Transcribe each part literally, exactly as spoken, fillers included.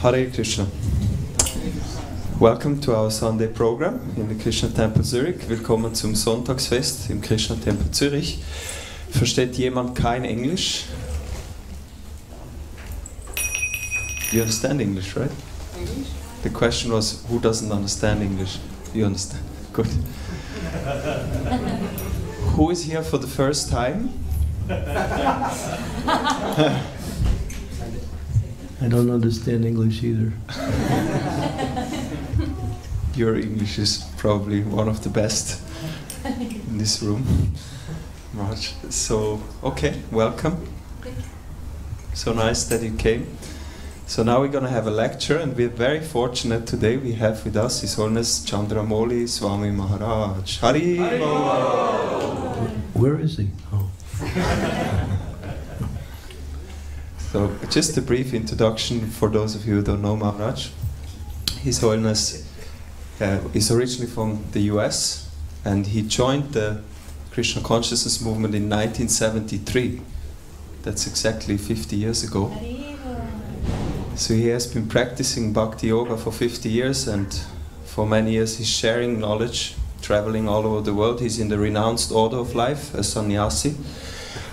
Hare Krishna. Welcome to our Sunday program in the Krishna Temple Zurich. Willkommen zum Sonntagsfest im Krishna Temple Zürich. Versteht jemand kein Englisch? You understand English, right? English? The question was, who doesn't understand English? You understand? Good. Who is here for the first time? I don't understand English either. Your English is probably one of the best in this room. March. So, okay, welcome. So nice that you came. So now we're going to have a lecture, and we're very fortunate today we have with us His Holiness Chandramauli Swami Maharaj. Hari! Where is he? Oh. So just a brief introduction for those of you who don't know Maharaj. His Holiness uh, is originally from the U S, and he joined the Krishna Consciousness Movement in nineteen seventy-three. That's exactly fifty years ago. So he has been practicing Bhakti Yoga for fifty years, and for many years he's sharing knowledge, traveling all over the world. He's in the renounced order of life, a sannyasi.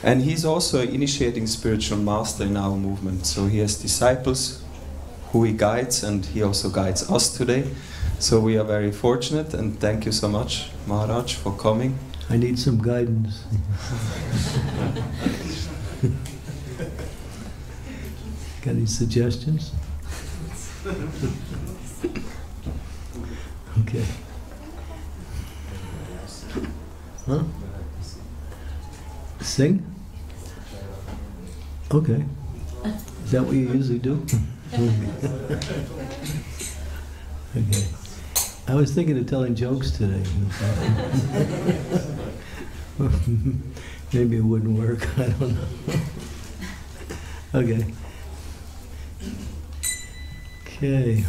And he's also initiating spiritual master in our movement. So he has disciples who he guides, and he also guides us today. So we are very fortunate, and thank you so much, Maharaj, for coming. I need some guidance. Got any suggestions? Okay. Huh? Sing? Okay. Is that what you usually do? Okay. I was thinking of telling jokes today. Maybe it wouldn't work. I don't know. Okay. Okay,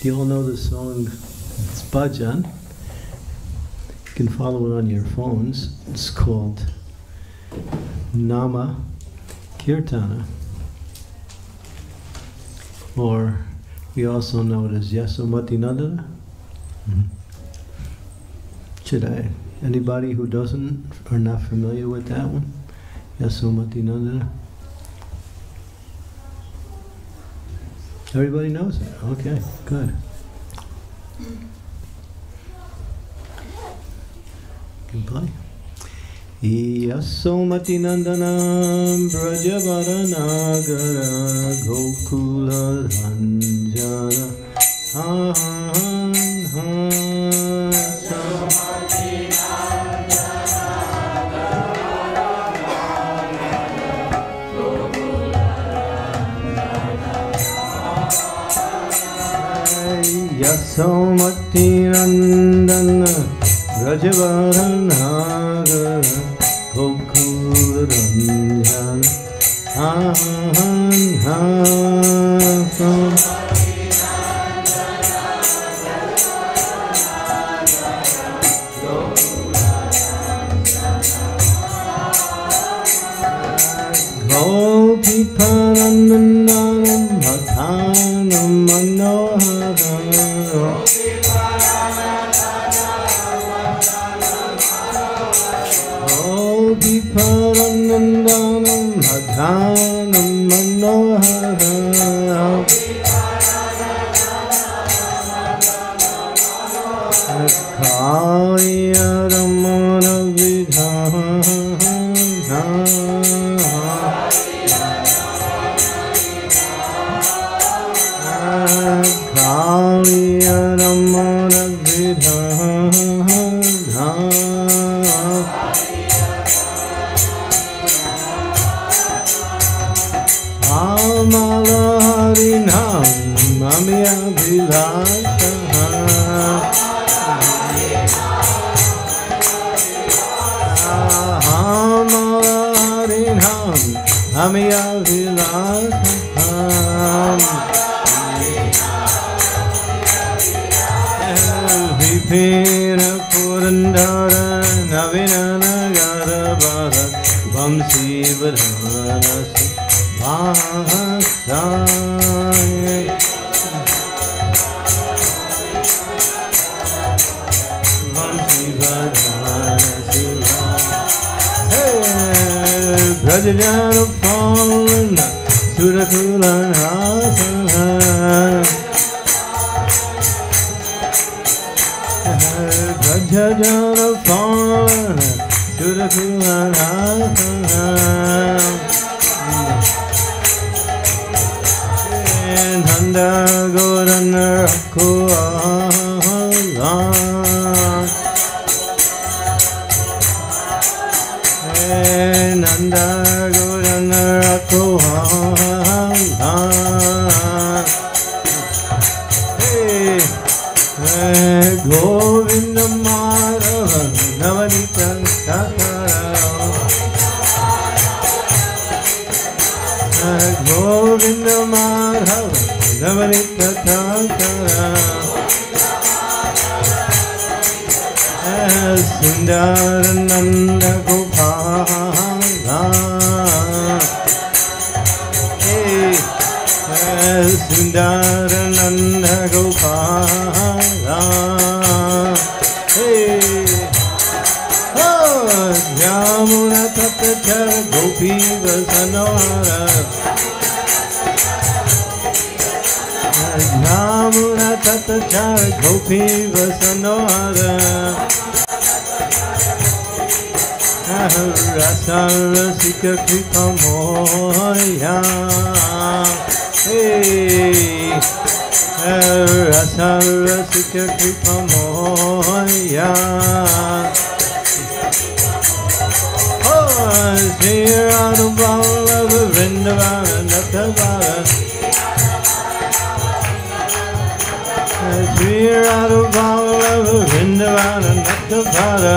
do you all know the song? It's bhajan. You can follow it on your phones. It's called Nama Kirtana, or we also know it as Yasomati Nandana. Mm-hmm. Should I? Anybody who doesn't or not familiar with that one? Yasomati Nandana. Everybody knows it. Okay, good. Can play. Yasomati Nandanam Brajabaranagara Gokula Ranjana Ha Ha Ha. Yasomati Nandana Rajavaranagara Gokulanjana Ha Ha Ha. Bam Sivananda Bahasa. Rajjana Palana Surakulan Hasana Rajjana Palana Surakulan Hasana Dhanda Gorana Kuala Nanda Gorana Rakohala Hey Govinda Madhava Navanita Thakara Govinda Madhava Navanita Thakara Sundarananda Gopala Sundarananda Gopala Hey Oh Yamuna Tatachar Gopi Vasanara Yamuna Tatachar Gopi Vasanara Rasa Rasika Kripa Moya Hey, Rasa Rasika Kripa Moya Oh, Sri Radha Balava Vrindavana Nathavara Sri Radha Balava Vrindavana Nathavara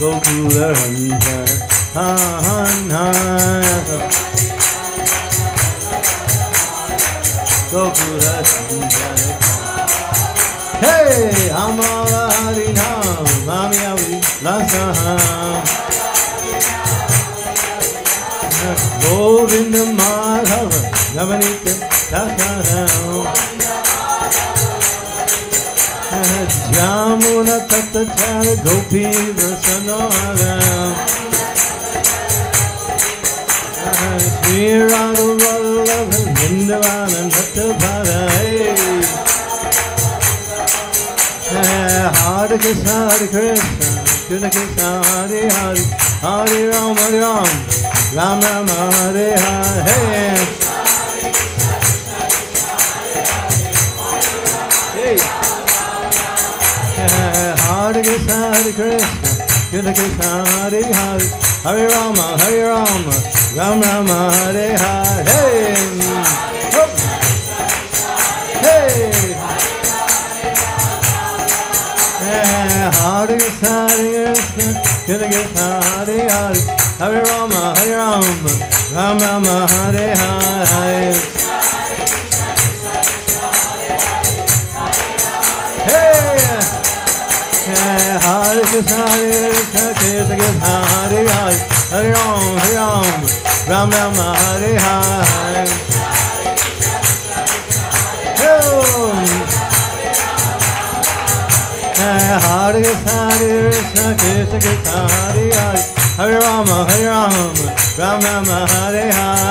Gokula Ranja Gokula Sanjay Hey, Amala Harinam, Amyavi Lasaham Govinda Madhava, Navanita Takaram Jamuna Tatachara, Gopi Vasanoharam Sri Radha Vallabha, Vrindavana Hare Krishna, Hare Krishna, Krishna Krishna, Hare Hare, Hare Ram, Hare Ram, Ram Ram, Hare Hare. Hare Krishna, Hare Krishna, Krishna Krishna, Hare Hare, Hare Ram, Hare Ram, Ram Ram, Hare Hare. Hare Krishna, Hare Krishna, Krishna Krishna, Hare Hare, Hare Rama, Hare Rama, Ram Rama, Hare Hare. Hey, Hare Krishna, Hare Krishna, Krishna Krishna, Hare Hare, Hare Rama, Hare Rama, Ram Rama, Hare Hare. Hare Krishna, Hare Krishna, Krishna Krishna, Hare Hare, Hare Rama, Hare Rama, Rama Rama, Hare Hare.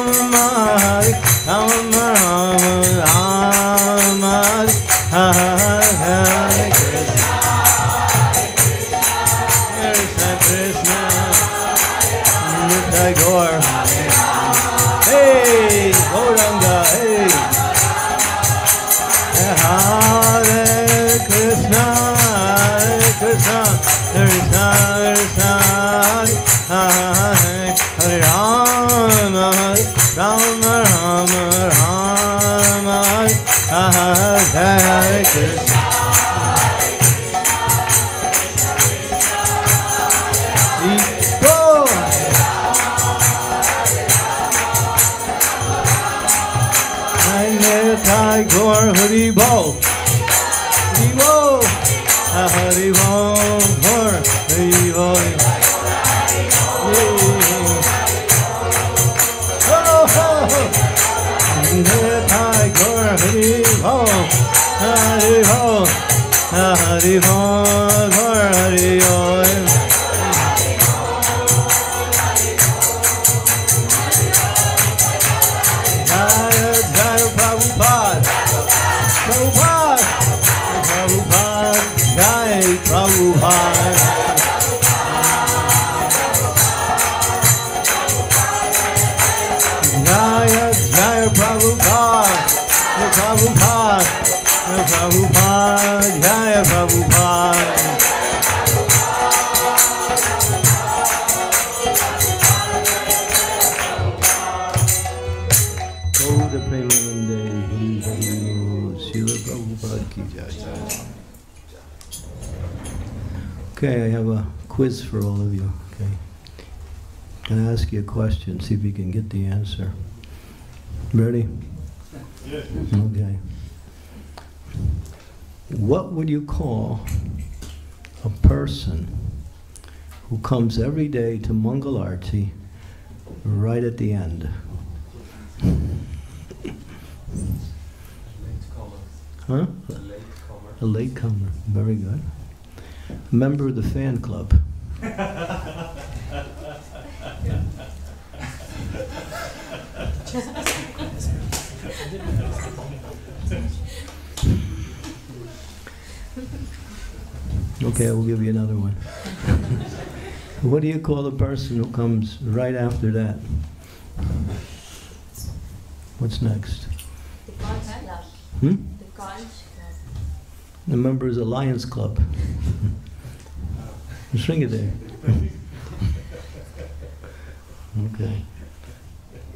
Krishna, Hare Hare Rama, Hare Rama, Rama Rama. Hare Hare Krishna, Hare Krishna, Krishna Krishna. Hare Gaur Hari Bol, Hari Bol, Hari Bol, Hari Bol, Hari Bol, Hari Bol, Hari Bol, Hari Bol. Okay, I have a quiz for all of you. Okay, I'm gonna ask you a question. See if you can get the answer. Ready? Yes. Okay. What would you call a person who comes every day to Mangal Arati right at the end? Huh? A latecomer. A latecomer. Very good. Member of the fan club. Okay, I will give you another one. What do you call the person who comes right after that? What's next? The Conch Club. Hmm? The Conch Club. The member is Alliance Club. Swing it there. Okay.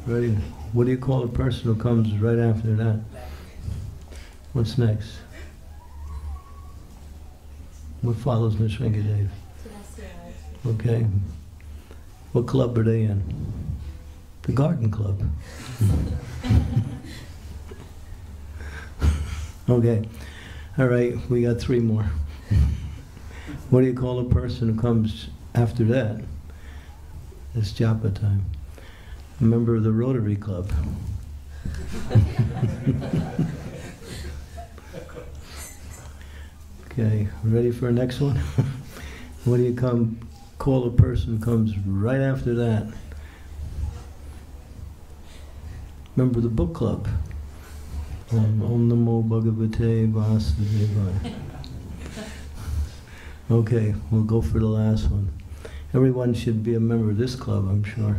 Ready? What do you call a person who comes right after that? What's next? What follows Nisringa Dave? Okay. What club are they in? The Garden Club. Okay. All right, we got three more. What do you call a person who comes after that? It's japa time. A member of the Rotary Club. Okay, ready for the next one? What do you come call a person who comes right after that? Member of the book club. Om, Om Namo Bhagavate Vasudevaya. Okay, we'll go for the last one. Everyone should be a member of this club, I'm sure.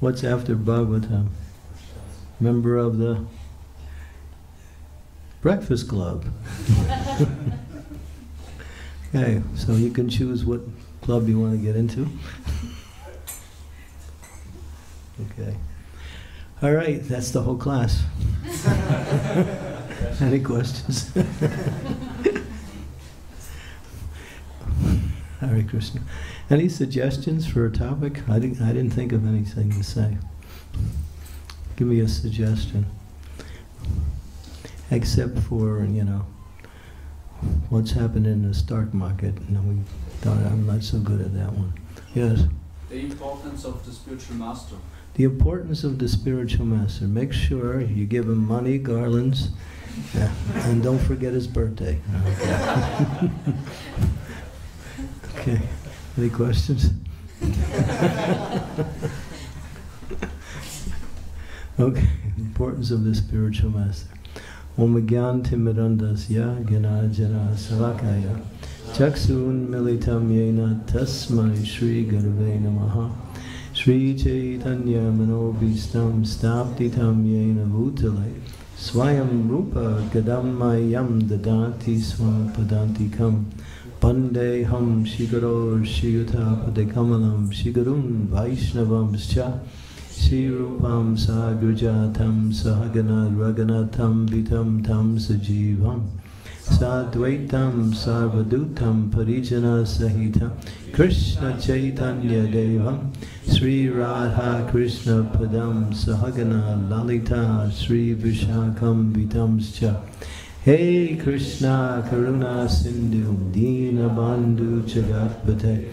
What's after Bhagavatam? Member of the Breakfast Club. Okay, so you can choose what club you want to get into. Okay. All right, that's the whole class. Any questions? Hare Krishna. Any suggestions for a topic? I didn't, I didn't think of anything to say. Give me a suggestion. Except for, you know, what's happened in the stock market. No, we thought, I'm not so good at that one. Yes? The importance of the spiritual master. The importance of the spiritual master. Make sure you give him money, garlands, yeah, and don't forget his birthday. Okay. Any questions? Okay. Importance of the spiritual master. Om Gyantim Mirandasya Gyanajana Savakaya Chaksun Militam Yena Tasmai Shri Gurave Namaha Shri Chaitanya Manobhistam Staptitam Yena Bhutale Swayam Rupa Gadammayam Dadati Swapadantikam Pandeham Shigaro Shiyuta Padekamalam Shigarum Vaishnavam Scha Sirupam sagujatam sahagana raganatam vitam tam sajivam sadvaitam sarvadutam parijana sahitam Krishna Chaitanya Devam Sri Radha Krishna Padam Sahagana Lalita Sri Vishakam Vitamscha Hey Krishna Karuna Sindhu Dina Bandhu Jagatpate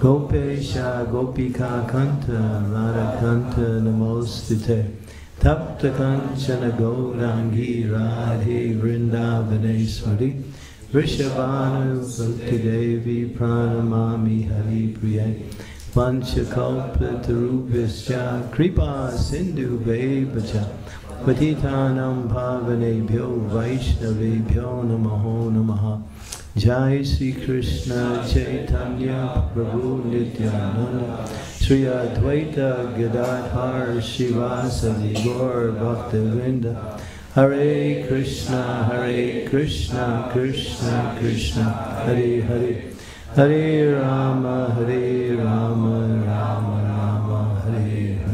Gopesha Gopika Kanta Radhakanta Namostite Tapta Kanchana Gaurangi Radhe Vrindavaneshwari Vrishabhanu Bhakti Devi Pranamami Hari Priye Vanchakalpa Tarubhyascha Kripa Sindhu Vepacha Patitanam Bhavanebhyo Vaishnavebhyo Namaho Namaha Jai Sri Krishna Chaitanya Prabhu Nityananda Sri Advaita Gadadhar Shivasadi Gaur Bhaktivinoda Hare Krishna, Hare Krishna, Krishna Krishna, Hare Hare Hare Rama, Hare Rama, Rama Rama, Hare Hare.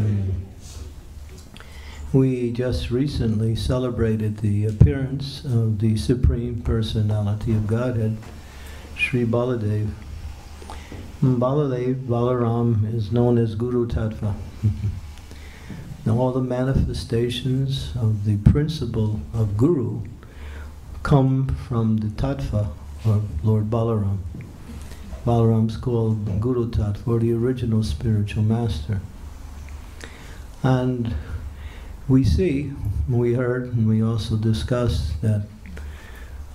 We just recently celebrated the appearance of the Supreme Personality of Godhead, Sri Baladev. Baladev, Balaram, is known as Guru Tattva. Now all the manifestations of the principle of Guru come from the Tattva, or Lord Balaram. Balaram's called Guru Tattva, or the original spiritual master. And we see, we heard, and we also discussed that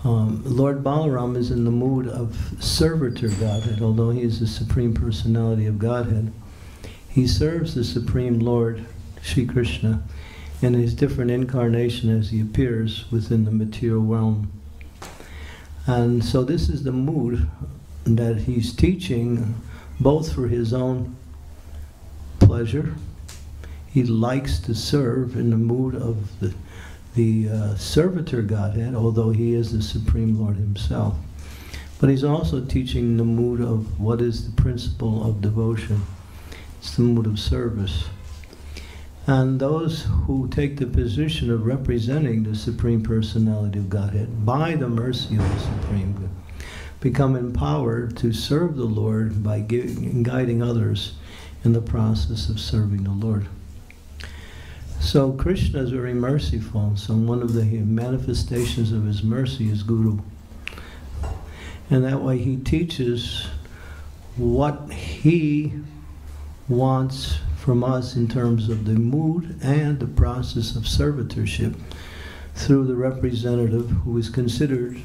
um, Lord Balaram is in the mood of servitor Godhead, although he is the Supreme Personality of Godhead. He serves the Supreme Lord, Sri Krishna, in his different incarnation as he appears within the material realm. And so this is the mood that he's teaching, both for his own pleasure. He likes to serve in the mood of the, the uh, servitor Godhead, although he is the Supreme Lord himself. But he's also teaching the mood of what is the principle of devotion. It's the mood of service. And those who take the position of representing the Supreme Personality of Godhead by the mercy of the Supreme Good become empowered to serve the Lord by giving, guiding others in the process of serving the Lord. So Krishna is very merciful. So one of the manifestations of his mercy is Guru. And that way he teaches what he wants from us in terms of the mood and the process of servitorship through the representative who is considered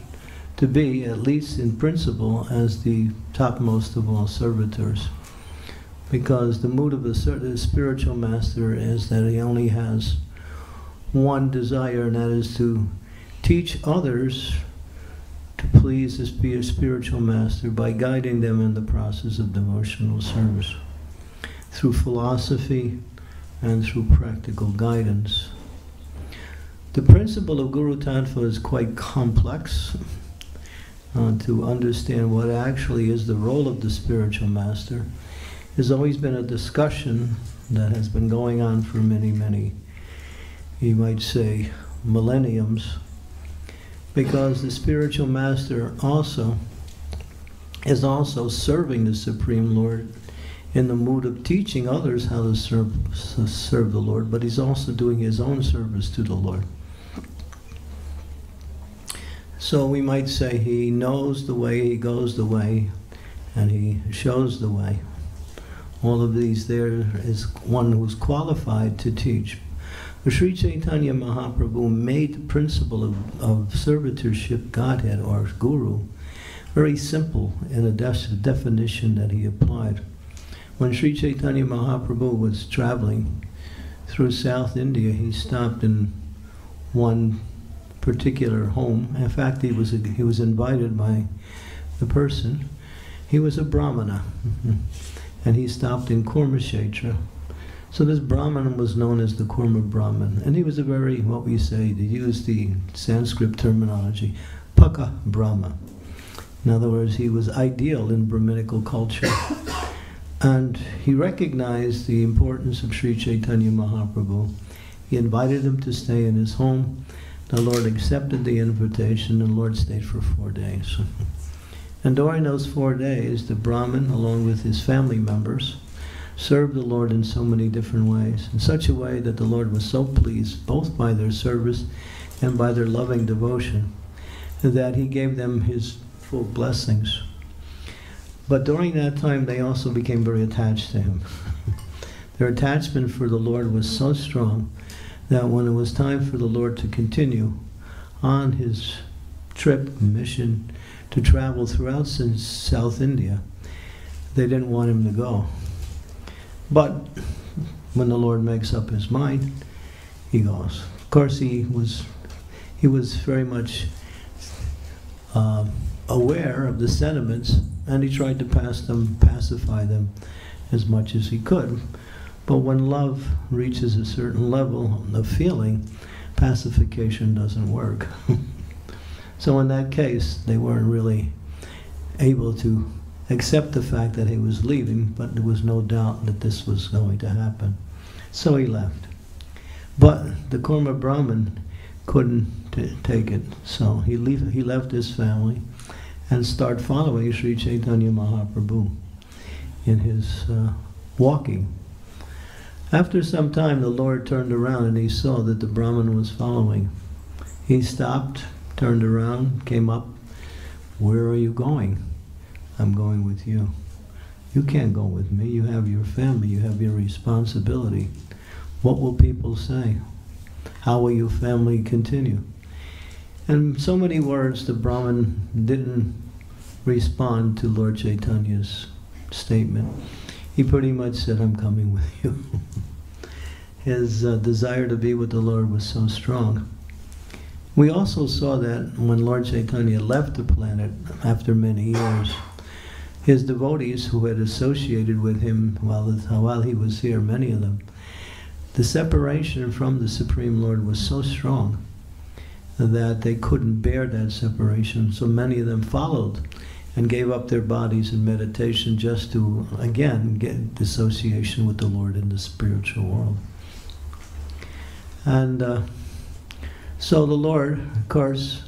to be, at least in principle, as the topmost of all servitors. Because the mood of a spiritual master is that he only has one desire, and that is to teach others to please his spiritual master by guiding them in the process of devotional service, through philosophy and through practical guidance. The principle of Guru Tattva is quite complex uh, to understand. What actually is the role of the spiritual master has always been a discussion that has been going on for many, many, you might say, millenniums, because the spiritual master also is also serving the Supreme Lord in the mood of teaching others how to serve, to serve the Lord, but he's also doing his own service to the Lord. So we might say he knows the way, he goes the way, and he shows the way. All of these, there is one who's qualified to teach. Sri Chaitanya Mahaprabhu made the principle of, of servitorship Godhead, or Guru, very simple in a def definition that he applied. When Sri Chaitanya Mahaprabhu was traveling through South India, he stopped in one particular home. In fact, he was, a, he was invited by the person. He was a Brahmana, and he stopped in Kurma Kshetra. So this Brahman was known as the Kurma Brahman, and he was a very, what we say, to use the Sanskrit terminology, Paka Brahma. In other words, he was ideal in Brahminical culture. And he recognized the importance of Sri Chaitanya Mahaprabhu. He invited him to stay in his home. The Lord accepted the invitation, and the Lord stayed for four days. And during those four days, the Brahmin, along with his family members, served the Lord in so many different ways, in such a way that the Lord was so pleased, both by their service and by their loving devotion, that he gave them his full blessings. But during that time, they also became very attached to him. Their attachment for the Lord was so strong that when it was time for the Lord to continue on his trip, mission, to travel throughout South India, they didn't want him to go. But when the Lord makes up his mind, he goes. Of course, he was, he was very much uh, aware of the sentiments, and he tried to pass them, pacify them as much as he could. But when love reaches a certain level of feeling, pacification doesn't work. So in that case, they weren't really able to accept the fact that he was leaving, but there was no doubt that this was going to happen. So he left. But the Kurma Brahman couldn't t take it, so he, leave, he left his family and started following Sri Chaitanya Mahaprabhu in his uh, walking. After some time, the Lord turned around and he saw that the Brahman was following. He stopped, turned around, came up. "Where are you going?" "I'm going with you." "You can't go with me. You have your family. You have your responsibility. What will people say? How will your family continue?" In so many words, the Brahmin didn't respond to Lord Chaitanya's statement. He pretty much said, "I'm coming with you." His uh, desire to be with the Lord was so strong. We also saw that when Lord Chaitanya left the planet after many years, his devotees who had associated with him while, while he was here, many of them, the separation from the Supreme Lord was so strong that they couldn't bear that separation, so many of them followed and gave up their bodies in meditation just to, again, get dissociation with the Lord in the spiritual world. And uh, so the Lord, of course,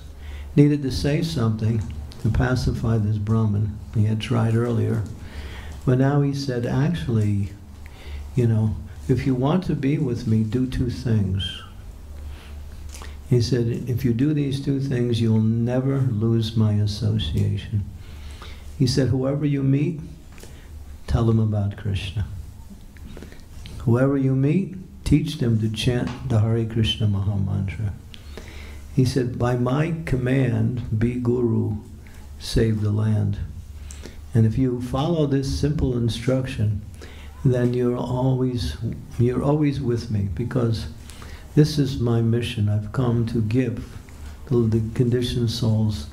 needed to say something to pacify this Brahmin. He had tried earlier, but now he said, actually, you know, if you want to be with me, do two things. He said, if you do these two things, you'll never lose my association. He said, whoever you meet, tell them about Krishna. Whoever you meet, teach them to chant the Hare Krishna Mahamantra. He said, by my command, be guru, save the land. And if you follow this simple instruction, then you're always, you're always with me, because this is my mission. I've come to give the, the conditioned souls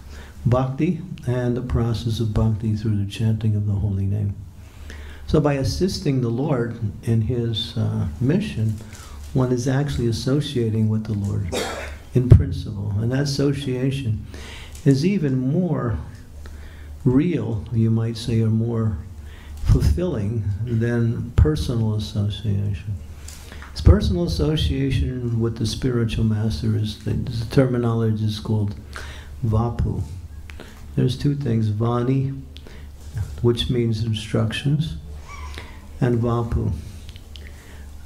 bhakti and the process of bhakti through the chanting of the holy name. So by assisting the Lord in his uh, mission, one is actually associating with the Lord in principle. And that association is even more real, you might say, or more fulfilling than personal association. Personal association with the spiritual master is, the terminology is called vapu. There's two things, vani, which means instructions, and vapu.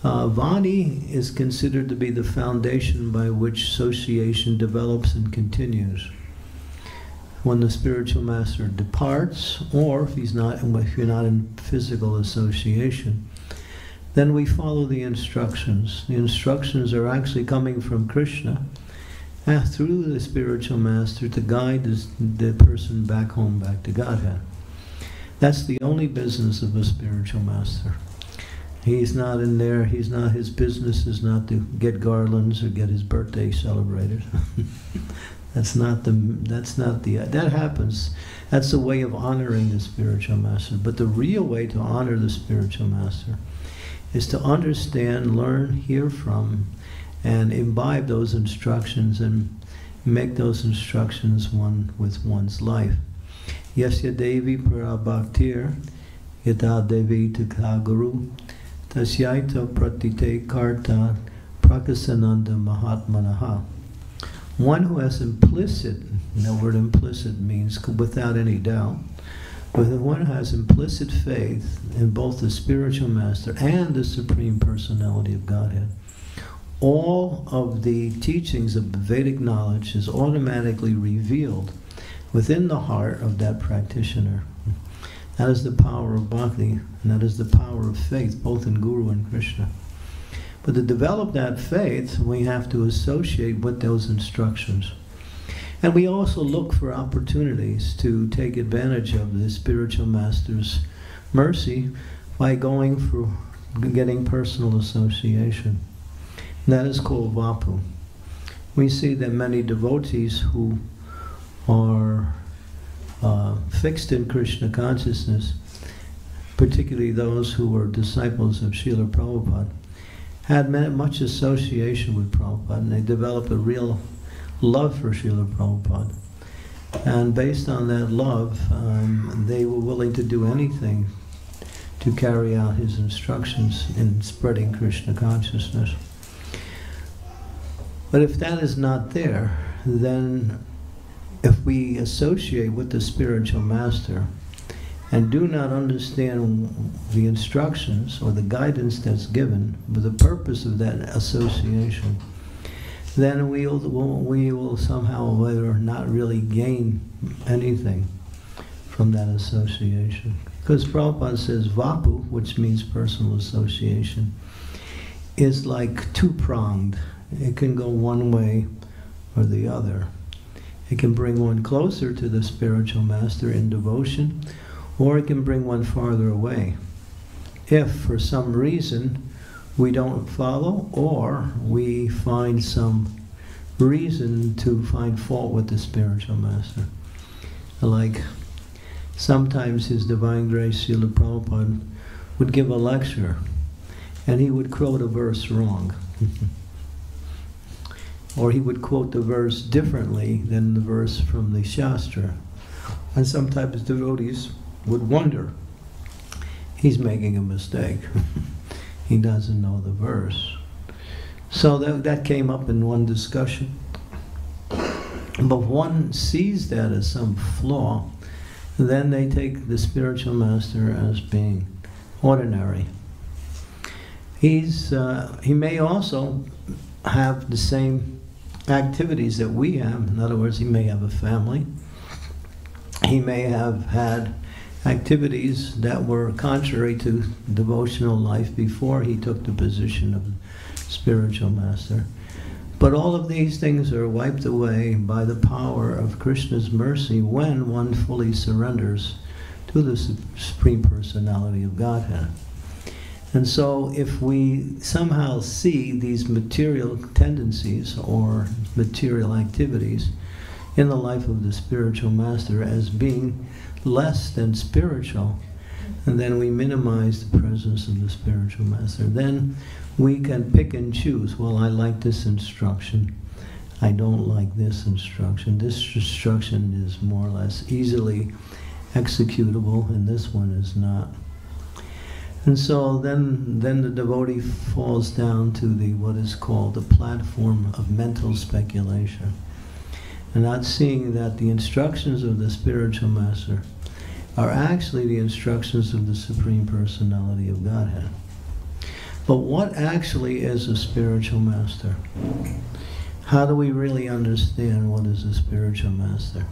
Uh, vani is considered to be the foundation by which association develops and continues. When the spiritual master departs, or if he's not, if you're not in physical association, then we follow the instructions. The instructions are actually coming from Krishna uh, through the spiritual master to guide this, the person back home, back to Godhead. That's the only business of a spiritual master. He's not in there, he's not, his business is not to get garlands or get his birthday celebrated. That's not the, that's not the, that happens. That's the way of honoring the spiritual master. But the real way to honor the spiritual master is to understand, learn, hear from, and imbibe those instructions and make those instructions one with one's life. Yasya Devi Prabhaktir yada devi tukha guru tasyaita pratite karta prakasananda mahatmanaha. One who has implicit, and the word implicit means without any doubt, but the one who has implicit faith in both the spiritual master and the Supreme Personality of Godhead, all of the teachings of Vedic knowledge is automatically revealed within the heart of that practitioner. That is the power of bhakti, and that is the power of faith, both in Guru and Krishna. But to develop that faith, we have to associate with those instructions. And we also look for opportunities to take advantage of the spiritual master's mercy by going for getting personal association. And that is called vapu. We see that many devotees who are uh, fixed in Krishna consciousness, particularly those who were disciples of Śrīla Prabhupāda, had much association with Prabhupada, and they developed a real love for Śrīla Prabhupada. And based on that love, um, they were willing to do anything to carry out his instructions in spreading Krishna consciousness. But if that is not there, then if we associate with the spiritual master and do not understand the instructions or the guidance that's given for the purpose of that association, then we will, we will somehow or later not really gain anything from that association. Because Prabhupada says vapu, which means personal association, is like two-pronged. It can go one way or the other. It can bring one closer to the spiritual master in devotion, or it can bring one farther away, if for some reason we don't follow, or we find some reason to find fault with the spiritual master. Like sometimes His Divine Grace Srila Prabhupada would give a lecture and he would quote a verse wrong. Or he would quote the verse differently than the verse from the Shastra. And sometimes devotees would wonder, he's making a mistake. He doesn't know the verse. So that, that came up in one discussion. But one sees that as some flaw, then they take the spiritual master as being ordinary. He's, uh, he may also have the same activities that we have. In other words, he may have a family. He may have had activities that were contrary to devotional life before he took the position of spiritual master. But all of these things are wiped away by the power of Krishna's mercy when one fully surrenders to the Supreme Personality of Godhead. And so if we somehow see these material tendencies or material activities in the life of the spiritual master as being less than spiritual, and then we minimize the presence of the spiritual master. Then we can pick and choose. Well, I like this instruction. I don't like this instruction. This instruction is more or less easily executable, and this one is not. And so then, then the devotee falls down to the what is called the platform of mental speculation, and not seeing that the instructions of the spiritual master are actually the instructions of the Supreme Personality of Godhead. But what actually is a spiritual master? How do we really understand what is a spiritual master?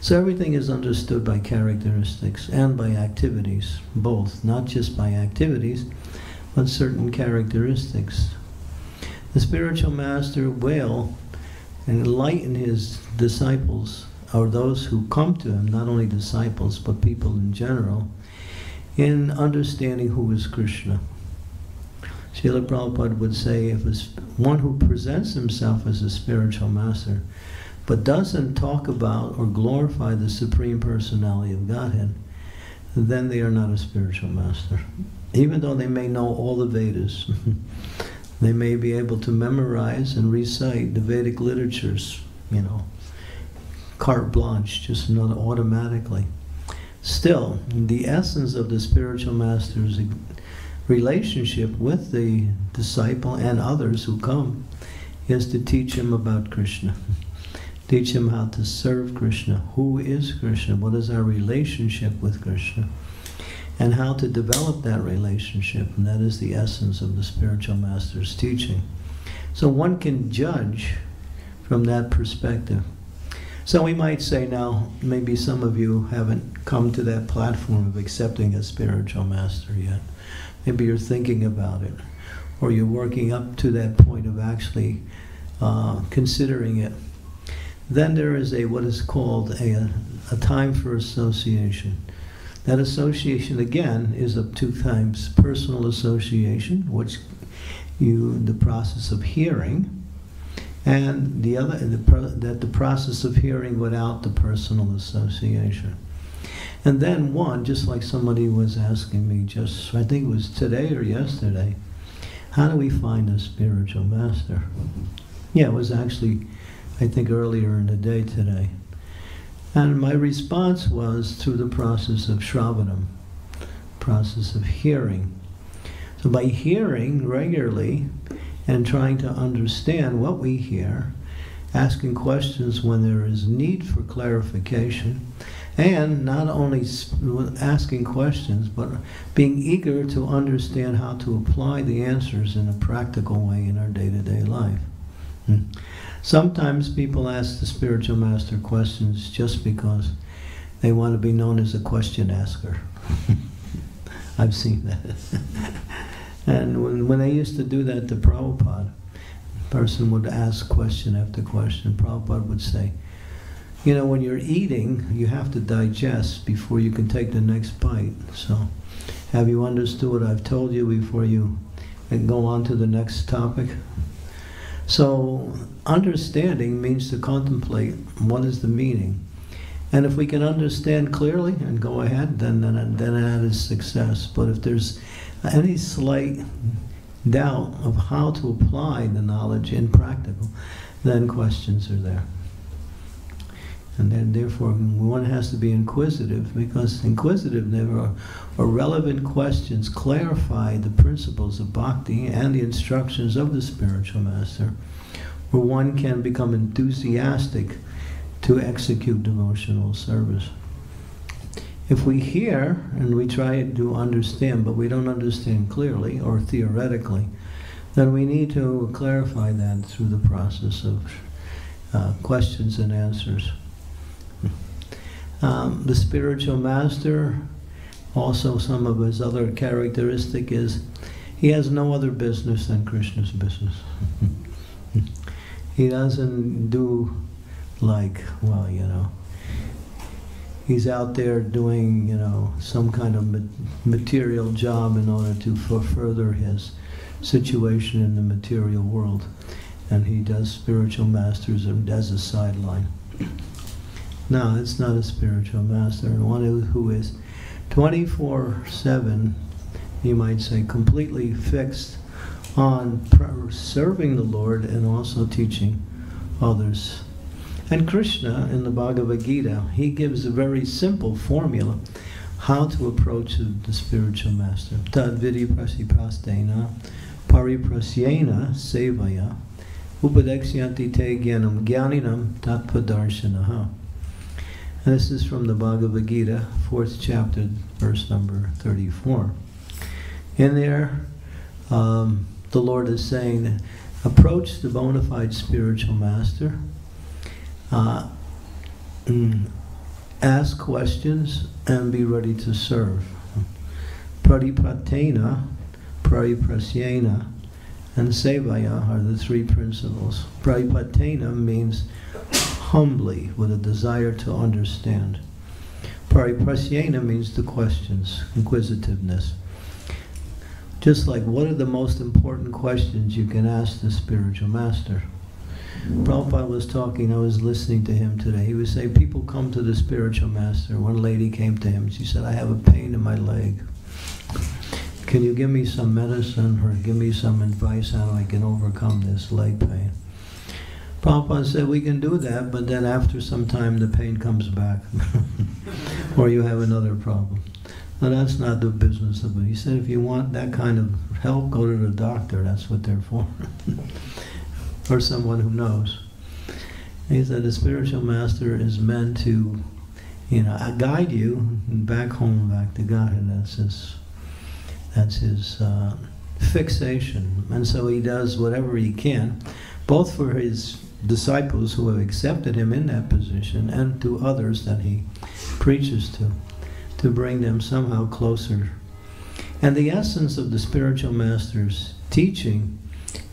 So everything is understood by characteristics and by activities, both, not just by activities, but certain characteristics. The spiritual master will enlighten his disciples, or those who come to him, not only disciples, but people in general, in understanding who is Krishna. Srila Prabhupada would say, if one who presents himself as a spiritual master, but doesn't talk about or glorify the Supreme Personality of Godhead, then they are not a spiritual master. Even though they may know all the Vedas, they may be able to memorize and recite the Vedic literatures, you know, carte blanche, just automatically. still, the essence of the spiritual master's relationship with the disciple and others who come is to teach him about Krishna. Teach him how to serve Krishna. Who is Krishna? What is our relationship with Krishna? And how to develop that relationship. And that is the essence of the spiritual master's teaching. So one can judge from that perspective. So we might say now, maybe some of you haven't come to that platform of accepting a spiritual master yet. Maybe you're thinking about it, or you're working up to that point of actually uh, considering it. Then there is a what is called a, a time for association. That association, again, is of two times: personal association, which you the process of hearing, and the other the, that the process of hearing without the personal association. And then one, just like somebody was asking me, just I think it was today or yesterday, how do we find a spiritual master? Yeah, it was actually, I think, earlier in the day today. And my response was through the process of shravanam, process of hearing. So by hearing regularly and trying to understand what we hear, asking questions when there is need for clarification, and not only asking questions, but being eager to understand how to apply the answers in a practical way in our day-to-day life. Hmm. Sometimes people ask the spiritual master questions just because they want to be known as a question asker. I've seen that. And when, when I used to do that to Prabhupada, the person would ask question after question. Prabhupada would say, you know, when you're eating, you have to digest before you can take the next bite. So, have you understood what I've told you before you can go on to the next topic? So, understanding means to contemplate what is the meaning. And if we can understand clearly and go ahead, then, then, then that is success. But if there's any slight doubt of how to apply the knowledge in practical, then questions are there. And then, therefore, one has to be inquisitive, because inquisitive never or relevant questions clarify the principles of bhakti and the instructions of the spiritual master, where one can become enthusiastic to execute devotional service. If we hear and we try to understand, but we don't understand clearly or theoretically, then we need to clarify that through the process of uh, questions and answers. Um, the spiritual master, also some of his other characteristic is, he has no other business than Krishna's business. He doesn't do like, well, you know, he's out there doing, you know, some kind of material job in order to further his situation in the material world. And he does spiritual masters as a sideline. No, it's not a spiritual master. And one who is twenty-four seven, you might say, completely fixed on serving the Lord and also teaching others. And Krishna, in the Bhagavad Gita, he gives a very simple formula how to approach the spiritual master. Tad vidi prasiprastena pariprasyena sevaya upadekshyanti te gyanam gyaninam tatpadarshanah. This is from the Bhagavad Gita, fourth chapter, verse number thirty-four. In there, um, the Lord is saying, approach the bona fide spiritual master, uh, ask questions, and be ready to serve. Pratipatena, prariprasyena, and sevaya are the three principles. Pratipatena means humbly, with a desire to understand. Pariprasyena means the questions, inquisitiveness. Just like, what are the most important questions you can ask the spiritual master? Prabhupada was talking, I was listening to him today. He was saying, people come to the spiritual master. One lady came to him, she said, I have a pain in my leg. Can you give me some medicine or give me some advice how I can overcome this leg pain? Prabhupada said, we can do that, but then after some time the pain comes back. or you have another problem. Now that's not the business of it. He said if you want that kind of help, go to the doctor. That's what they're for. Or someone who knows. He said the spiritual master is meant to, you know, guide you back home, back to Godhead. That's his, that's his uh, fixation. And so he does whatever he can, both for his disciples who have accepted him in that position and to others that he preaches to, to bring them somehow closer. And the essence of the spiritual master's teaching,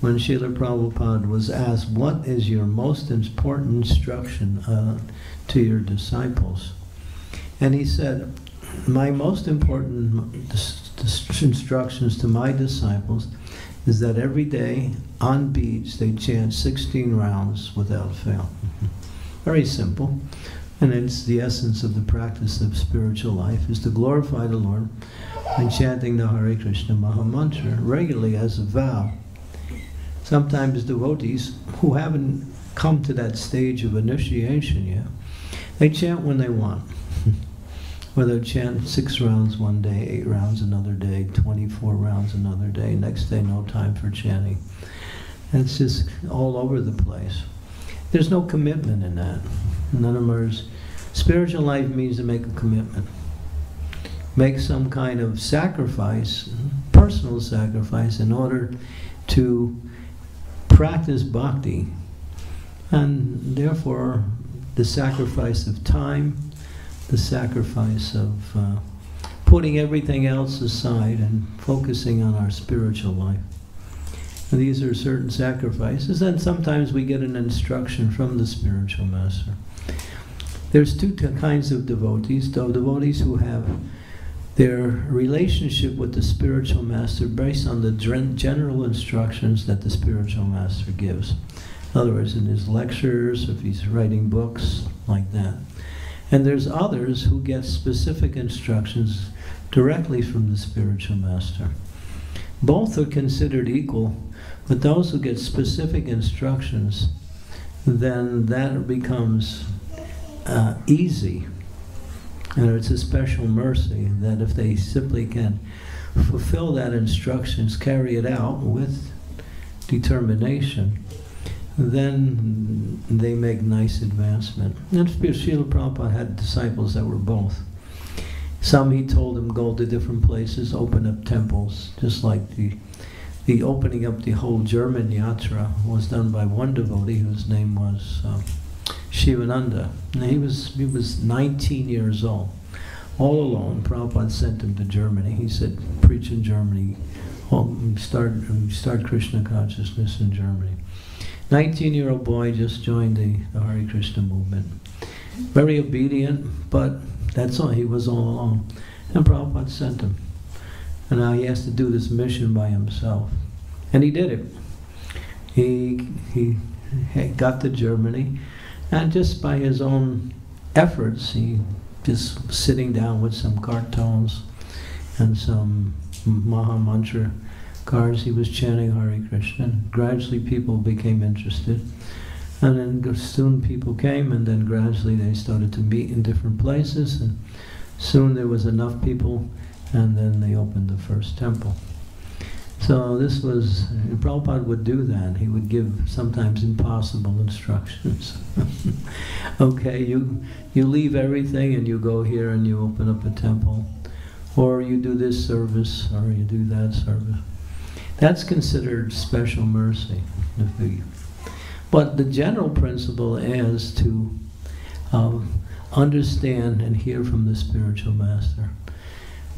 when Śrīla Prabhupāda was asked, what is your most important instruction uh, to your disciples? And he said, my most important instructions to my disciples is that every day on beats they chant sixteen rounds without fail. Very simple. And it's the essence of the practice of spiritual life is to glorify the Lord by chanting the Hare Krishna Mahamantra regularly as a vow. Sometimes devotees who haven't come to that stage of initiation yet, they chant when they want. Whether chant six rounds one day, eight rounds another day, twenty-four rounds another day, next day no time for chanting. And it's just all over the place. There's no commitment in that. In other words, spiritual life means to make a commitment. Make some kind of sacrifice, personal sacrifice, in order to practice bhakti. And therefore, the sacrifice of time, the sacrifice of uh, putting everything else aside and focusing on our spiritual life. And these are certain sacrifices, and sometimes we get an instruction from the spiritual master. There's two kinds of devotees, though devotees who have their relationship with the spiritual master based on the general instructions that the spiritual master gives. In other words, in his lectures, if he's writing books, like that. And there's others who get specific instructions directly from the spiritual master. Both are considered equal, but those who get specific instructions, then that becomes uh, easy. And it's a special mercy that if they simply can fulfill that instructions, carry it out with determination, then they make nice advancement. And Śrīla Prabhupada had disciples that were both. Some he told them go to different places, open up temples, just like the, the opening up the whole German yatra was done by one devotee whose name was uh, Sivananda. And he was, he was nineteen years old. All alone, Prabhupada sent him to Germany. He said, preach in Germany, oh, start, start Krishna consciousness in Germany. nineteen-year-old boy just joined the, the Hare Krishna movement. Very obedient, but that's all. He was all alone. And Prabhupada sent him. And now he has to do this mission by himself. And he did it. He, he, he got to Germany, and just by his own efforts, he just sitting down with some cartons and some Mahamantra cards, he was chanting Hare Krishna. Gradually people became interested, and then soon people came, and then gradually they started to meet in different places, and soon there was enough people, and then they opened the first temple. So this was, and Prabhupada would do that. He would give sometimes impossible instructions. Okay, you, you leave everything and you go here and you open up a temple, or you do this service, or you do that service. That's considered special mercy. But the general principle is to um, understand and hear from the spiritual master.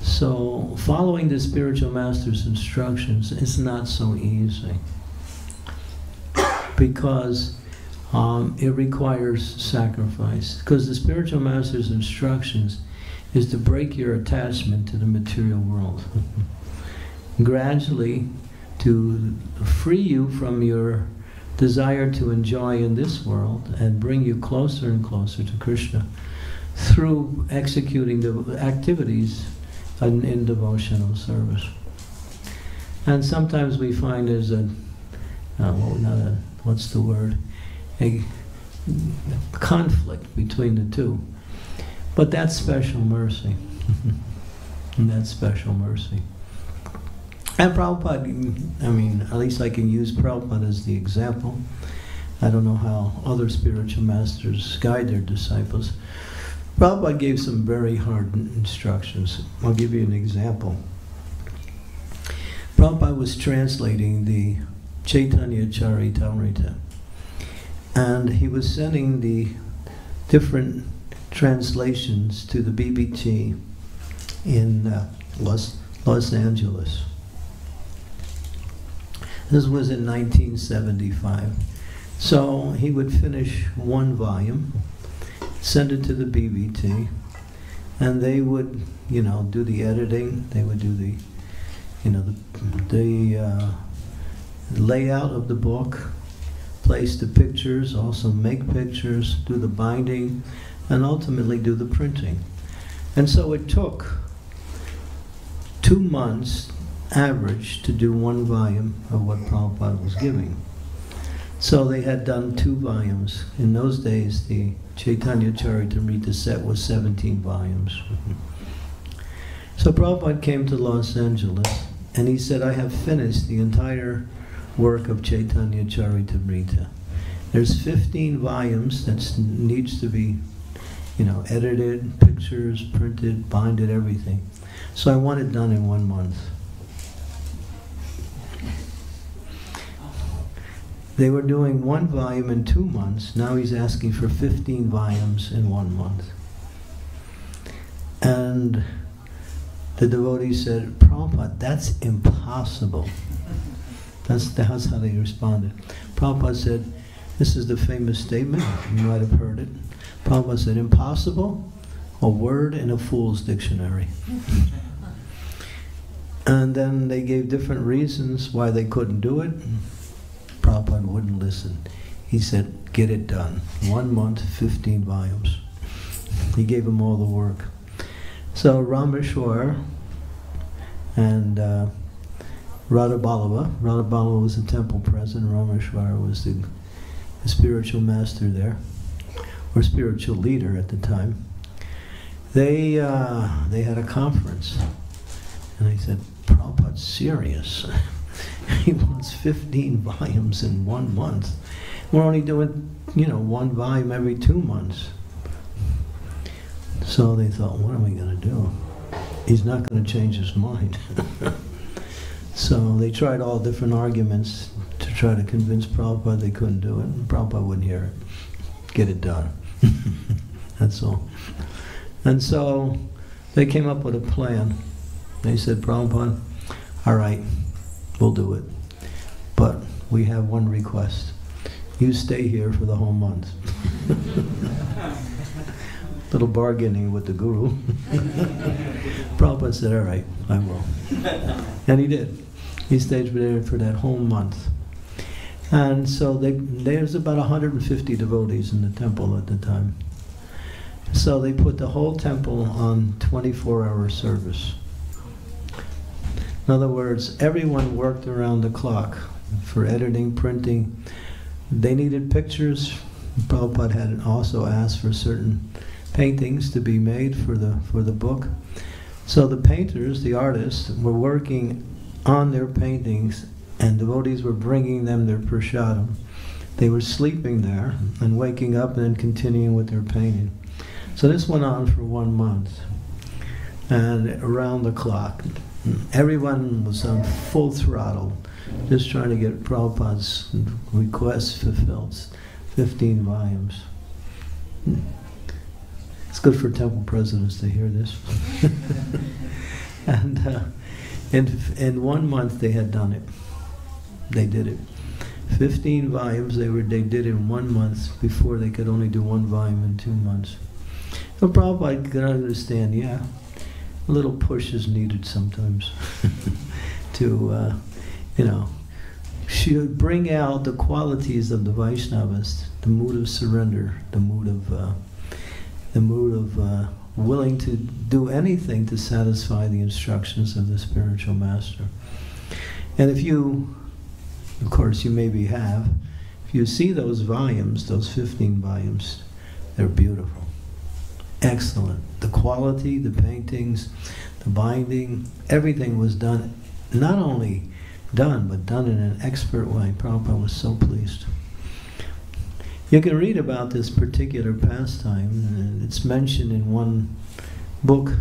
So following the spiritual master's instructions is not so easy, because um, it requires sacrifice. Because the spiritual master's instructions is to break your attachment to the material world. Gradually, to free you from your desire to enjoy in this world and bring you closer and closer to Krishna through executing the activities in, in devotional service. And sometimes we find there's a, uh, well, not a, what's the word, a conflict between the two. But that's special mercy. And that's special mercy. And Prabhupada, I mean, at least I can use Prabhupada as the example. I don't know how other spiritual masters guide their disciples. Prabhupada gave some very hard instructions. I'll give you an example. Prabhupada was translating the Chaitanya Charitamrita, and he was sending the different translations to the B B T in uh, Los, Los Angeles. This was in nineteen seventy-five. So he would finish one volume, send it to the B B T, and they would, you know, do the editing. They would do the, you know, the, the uh, layout of the book, place the pictures, also make pictures, do the binding, and ultimately do the printing. And so it took two months average to do one volume of what Prabhupada was giving. So they had done two volumes. In those days, the Chaitanya Charitamrita set was seventeen volumes. So Prabhupada came to Los Angeles, and he said, I have finished the entire work of Chaitanya Charitamrita. There's fifteen volumes that needs to be, you know, edited, pictures, printed, binded, everything. So I want it done in one month. They were doing one volume in two months. Now he's asking for fifteen volumes in one month. And the devotee said, Prabhupada, that's impossible. That's, that's how they responded. Prabhupada said, this is the famous statement, you might have heard it. Prabhupada said, impossible, a word in a fool's dictionary. And then they gave different reasons why they couldn't do it. Prabhupada wouldn't listen. He said, get it done. One month, fifteen volumes. He gave them all the work. So Rameshwar and uh, Radha Balava, Radha Balava was the temple president, Rameshwar was the, the spiritual master there, or spiritual leader at the time. They, uh, they had a conference, and I said, Prabhupada's serious. He wants fifteen volumes in one month. We're only doing, you know, one volume every two months. So they thought, what are we going to do? He's not going to change his mind. So they tried all different arguments to try to convince Prabhupada they couldn't do it, and Prabhupada wouldn't hear it. Get it done. That's all. And so they came up with a plan. They said, Prabhupada, all right, we'll do it. But we have one request. You stay here for the whole month. Little bargaining with the guru. Prabhupada said, all right, I will. And he did. He stayed there for that whole month. And so they, there's about one hundred fifty devotees in the temple at the time. So they put the whole temple on twenty-four hour service. In other words, everyone worked around the clock for editing, printing. They needed pictures. Prabhupada had also asked for certain paintings to be made for the, for the book. So the painters, the artists, were working on their paintings, and devotees were bringing them their prasadam. They were sleeping there and waking up and then continuing with their painting. So this went on for one month, and around the clock. Everyone was on full throttle, just trying to get Prabhupada's requests fulfilled. fifteen volumes. It's good for temple presidents to hear this. And uh, in, in one month they had done it. They did it. fifteen volumes they, were, they did in one month. Before they could only do one volume in two months. So Prabhupada could understand, yeah. A little push is needed sometimes to, uh, you know, should bring out the qualities of the Vaishnavas, the mood of surrender, the mood of, uh, the mood of uh, willing to do anything to satisfy the instructions of the spiritual master. And if you, of course, you maybe have, if you see those volumes, those fifteen volumes, they're beautiful. excellent. The quality, the paintings, the binding, everything was done, not only done, but done in an expert way. Prabhupada was so pleased. You can read about this particular pastime, and it's mentioned in one book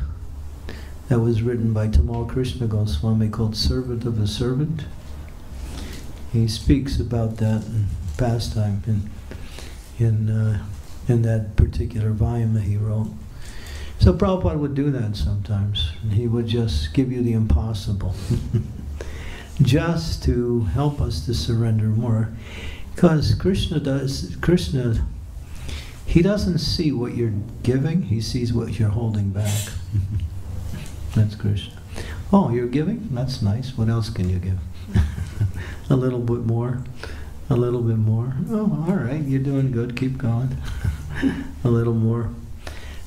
that was written by Tamal Krishna Goswami called Servant of a Servant. He speaks about that pastime in in, uh, in that particular volume that he wrote. So Prabhupada would do that sometimes. He would just give you the impossible just to help us to surrender more. Because Krishna does, Krishna, he doesn't see what you're giving, he sees what you're holding back. That's Krishna. Oh, you're giving? That's nice. What else can you give? A little bit more, a little bit more. Oh, all right, you're doing good, keep going. A little more.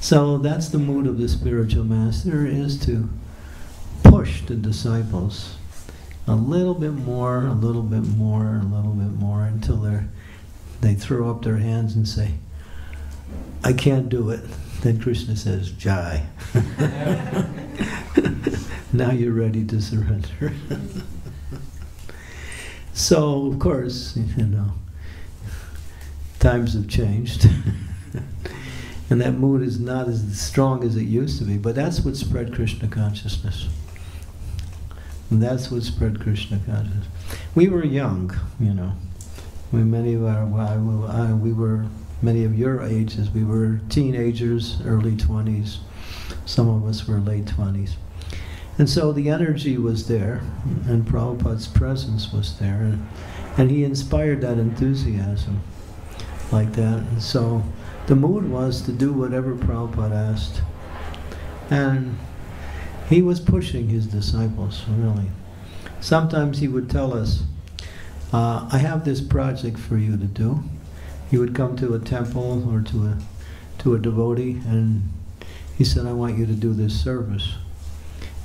So that's the mood of the spiritual master, is to push the disciples a little bit more, a little bit more, a little bit more, until they're, they throw up their hands and say, I can't do it. Then Krishna says, Jai. Now you're ready to surrender. So, of course, you know, times have changed. And that mood is not as strong as it used to be, but that's what spread Krishna consciousness. And that's what spread Krishna consciousness. We were young, you know. We many of our I, we were many of your ages. We were teenagers, early twenties. Some of us were late twenties, and so the energy was there, and Prabhupada's presence was there, and, and he inspired that enthusiasm, like that. And so the mood was to do whatever Prabhupada asked, and he was pushing his disciples, really. Sometimes he would tell us, uh, I have this project for you to do. He would come to a temple or to a, to a devotee, and he said, I want you to do this service.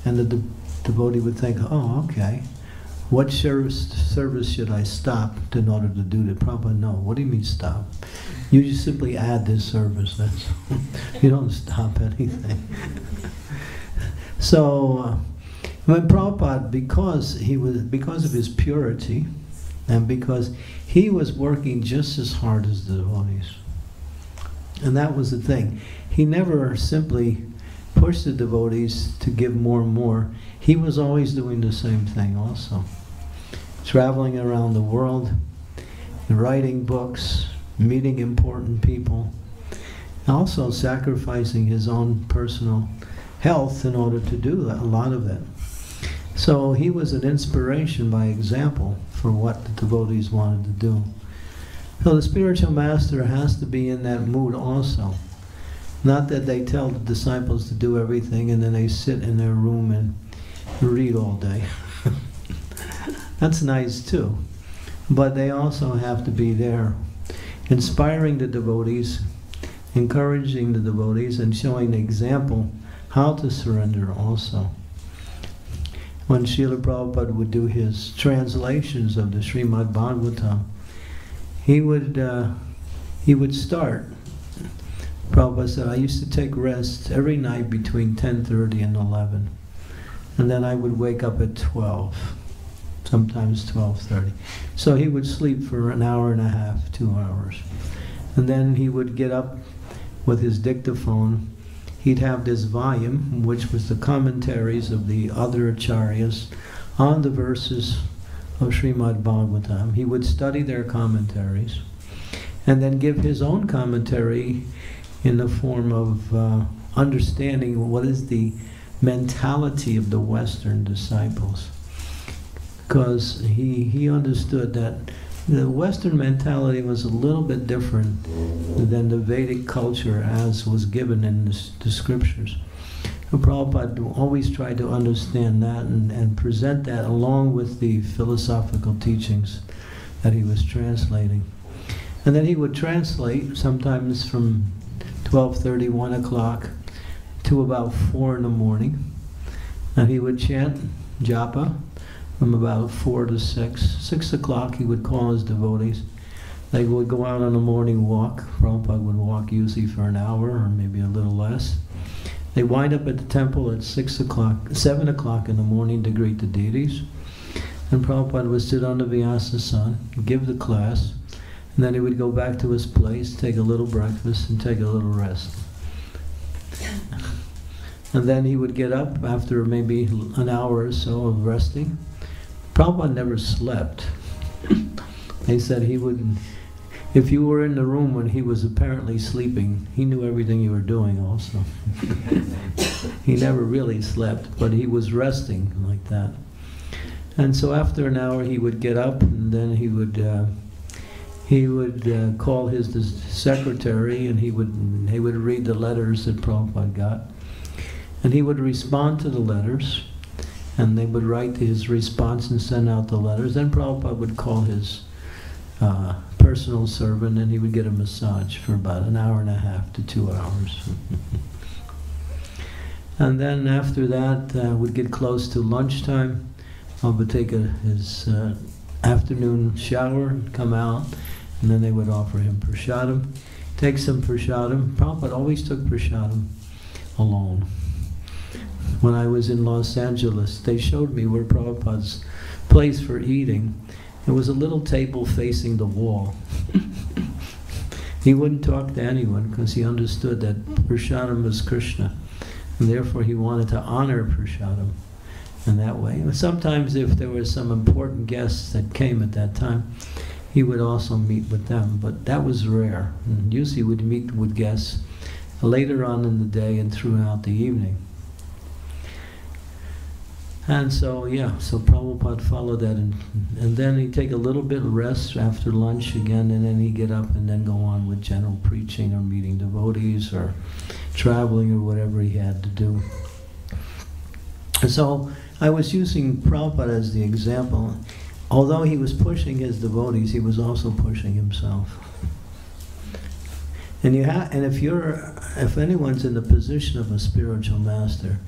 And the de devotee would think, oh, okay. What service, service should I stop in order to do that? Prabhupada, no. What do you mean stop? You just simply add this service. That's you don't stop anything. So, uh, when Prabhupada, because he was, because of his purity, and because he was working just as hard as the devotees, and that was the thing. He never simply pushed the devotees to give more and more. He was always doing the same thing also. Traveling around the world, writing books, meeting important people, also sacrificing his own personal health in order to do that, a lot of it. So he was an inspiration by example for what the devotees wanted to do. So the spiritual master has to be in that mood also. Not that they tell the disciples to do everything and then they sit in their room and read all day. That's nice too. But they also have to be there, inspiring the devotees, encouraging the devotees, and showing the example how to surrender also. When Śrīla Prabhupāda would do his translations of the Srimad Bhagavatam, he would, uh, he would start. Prabhupada said, I used to take rest every night between ten thirty and eleven. And then I would wake up at twelve, sometimes twelve thirty. So he would sleep for an hour and a half, two hours. And then he would get up with his dictaphone. He'd have this volume, which was the commentaries of the other acharyas on the verses of Srimad Bhagavatam. He would study their commentaries and then give his own commentary in the form of uh, understanding what is the mentality of the Western disciples. Because he, he understood that the Western mentality was a little bit different than the Vedic culture as was given in the, the scriptures. And Prabhupada always tried to understand that and, and present that along with the philosophical teachings that he was translating. And then he would translate sometimes from twelve thirty, one o'clock to about four in the morning. And he would chant japa from about four to six. Six o'clock he would call his devotees They would go out on a morning walk. Prabhupada would walk usually for an hour or maybe a little less. They wind up at the temple at six o'clock, seven o'clock in the morning to greet the deities. And Prabhupada would sit on the Vyasasan, give the class, and then he would go back to his place, take a little breakfast, and take a little rest. And then he would get up after maybe an hour or so of resting. Prabhupada never slept. They said he wouldn't. If you were in the room when he was apparently sleeping, he knew everything you were doing also. He never really slept, but he was resting like that. And so after an hour he would get up, and then he would uh, he would uh, call his secretary, and he would he would read the letters that Prabhupada got, and he would respond to the letters, and they would write his response and send out the letters. Then Prabhupada would call his uh, personal servant, and he would get a massage for about an hour and a half to two hours. And then after that, uh, would get close to lunchtime. Prabhupada would take a, his uh, afternoon shower, come out, and then they would offer him prasadam. Take some prasadam. Prabhupada always took prasadam alone. When I was in Los Angeles, they showed me where Prabhupada's place for eating. It was a little table facing the wall. He wouldn't talk to anyone because he understood that prasadam was Krishna, and therefore he wanted to honor prasadam in that way. And sometimes if there were some important guests that came at that time, he would also meet with them, but that was rare. And usually he would meet with guests later on in the day and throughout the evening. And so, yeah, so Prabhupada followed that, and, and then he'd take a little bit of rest after lunch again, and then he'd get up and then go on with general preaching or meeting devotees or traveling or whatever he had to do. So I was using Prabhupada as the example. Although he was pushing his devotees, he was also pushing himself. And, you ha and if, you're, if anyone's in the position of a spiritual master,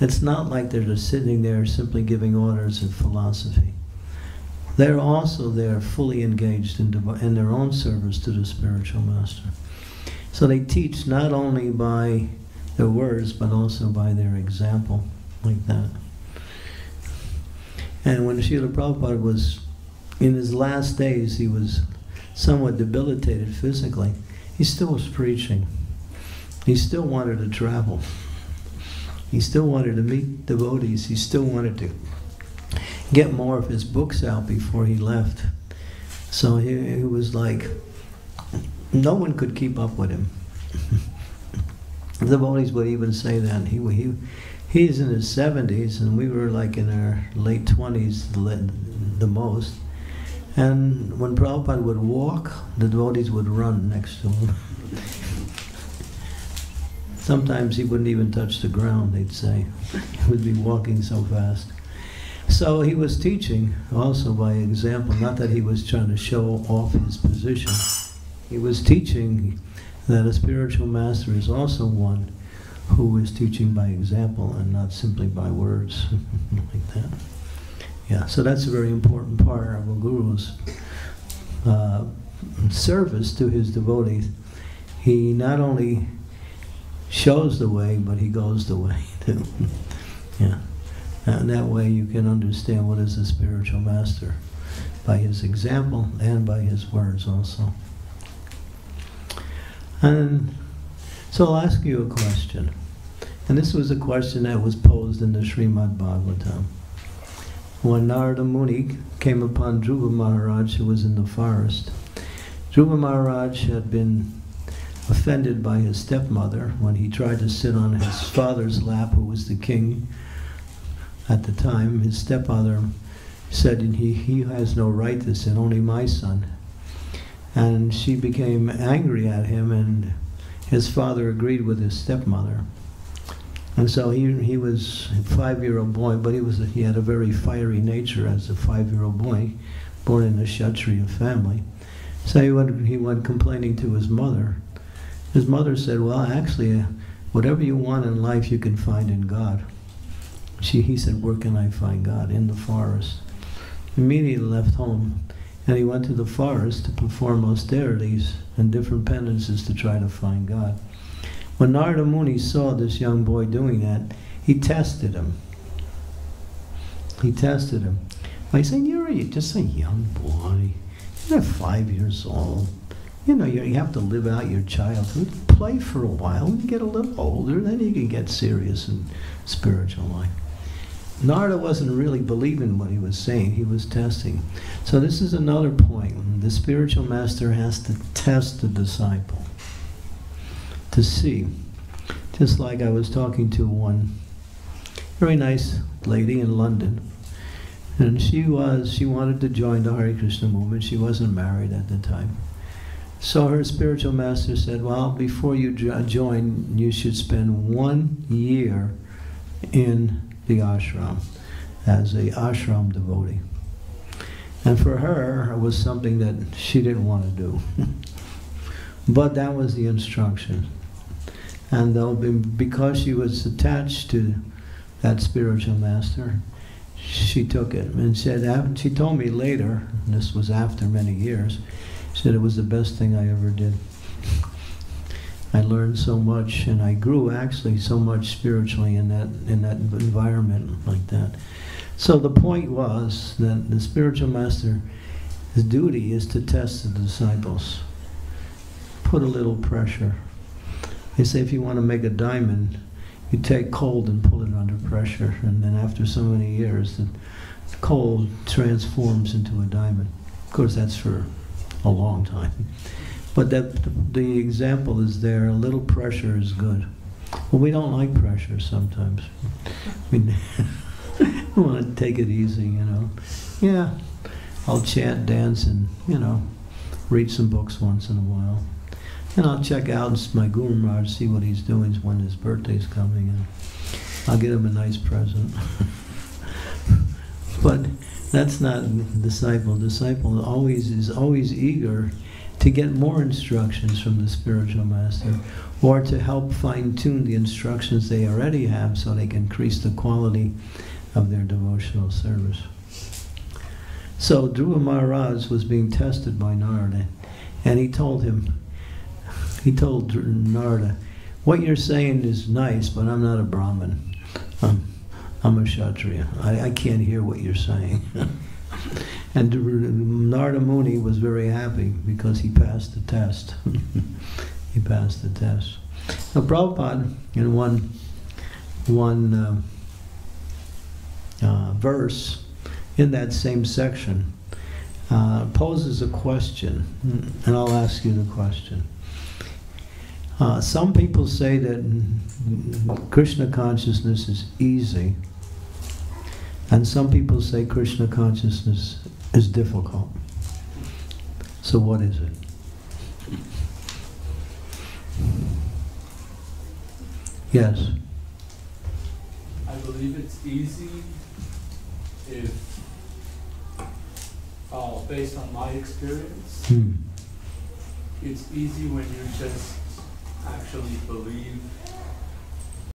it's not like they're just sitting there simply giving orders of philosophy. They're also there fully engaged in, in their own service to the spiritual master. So they teach not only by their words, but also by their example, like that. And when Śrīla Prabhupada was, in his last days, he was somewhat debilitated physically. He still was preaching. He still wanted to travel. He still wanted to meet devotees. He still wanted to get more of his books out before he left. So he, he was like, no one could keep up with him. The devotees would even say that. He, he, he's in his seventies, and we were like in our late twenties the most. And when Prabhupada would walk, the devotees would run next to him. Sometimes he wouldn't even touch the ground, they'd say. He would be walking so fast. So he was teaching also by example, not that he was trying to show off his position. He was teaching that a spiritual master is also one who is teaching by example and not simply by words, like that. Yeah, so that's a very important part of a guru's uh, service to his devotees. He not only shows the way, but he goes the way too. Yeah, and that way you can understand what is a spiritual master by his example and by his words also. And so I'll ask you a question, and this was a question that was posed in the Srimad Bhagavatam. When Narada Muni came upon Dhruva Maharaj, who was in the forest, Dhruva Maharaj had been offended by his stepmother when he tried to sit on his father's lap, who was the king at the time. His stepmother said, he, he has no right to sit, only my son. And she became angry at him, and his father agreed with his stepmother. And so he, he was a five-year-old boy, but he, was, he had a very fiery nature as a five-year-old boy, born in a Kshatriya family. So he went, he went complaining to his mother. His mother said, well, actually, whatever you want in life, you can find in God. She, he said, where can I find God? In the forest. Immediately left home. And he went to the forest to perform austerities and different penances to try to find God. When Narada Muni saw this young boy doing that, he tested him. He tested him by saying, "You're just a young boy. You're five years old. You know, you have to live out your childhood. Play for a while and get a little older, then you can get serious and spiritual life." Narada wasn't really believing what he was saying, he was testing. So this is another point. The spiritual master has to test the disciple to see. Just like I was talking to one very nice lady in London, and she was, she wanted to join the Hare Krishna movement. She wasn't married at the time. So her spiritual master said, well, before you join, you should spend one year in the ashram as a ashram devotee. And for her, it was something that she didn't want to do. But that was the instruction. And though, because she was attached to that spiritual master, she took it and said, she told me later, and this was after many years, she said it was the best thing I ever did. I learned so much, and I grew actually so much spiritually in that, in that environment like that. So the point was that the spiritual master's duty is to test the disciples. Put a little pressure. They say if you want to make a diamond, you take cold and put it under pressure, and then after so many years, the cold transforms into a diamond. Of course, that's for a long time. But that, the example is there, a little pressure is good. Well, we don't like pressure sometimes. We want to take it easy, you know. Yeah, I'll chant, dance, and, you know, read some books once in a while. And I'll check out my Guru Maharaj, see what he's doing when his birthday's coming, and I'll get him a nice present. But that's not disciple. Disciple always is always eager to get more instructions from the spiritual master, or to help fine-tune the instructions they already have so they can increase the quality of their devotional service. So Dhruva Maharaj was being tested by Narada, and he told him, he told Narada, what you're saying is nice, but I'm not a Brahmin. I'm, I'm a Kshatriya. I, I can't hear what you're saying. And Narada Muni was very happy because he passed the test. He passed the test. Now Prabhupada, in one, one uh, uh, verse in that same section, uh, poses a question, and I'll ask you the question. Uh, some people say that Krishna consciousness is easy, and some people say Krishna consciousness is difficult. So what is it? Yes? I believe it's easy if, uh, based on my experience, hmm. It's easy when you're just actually believe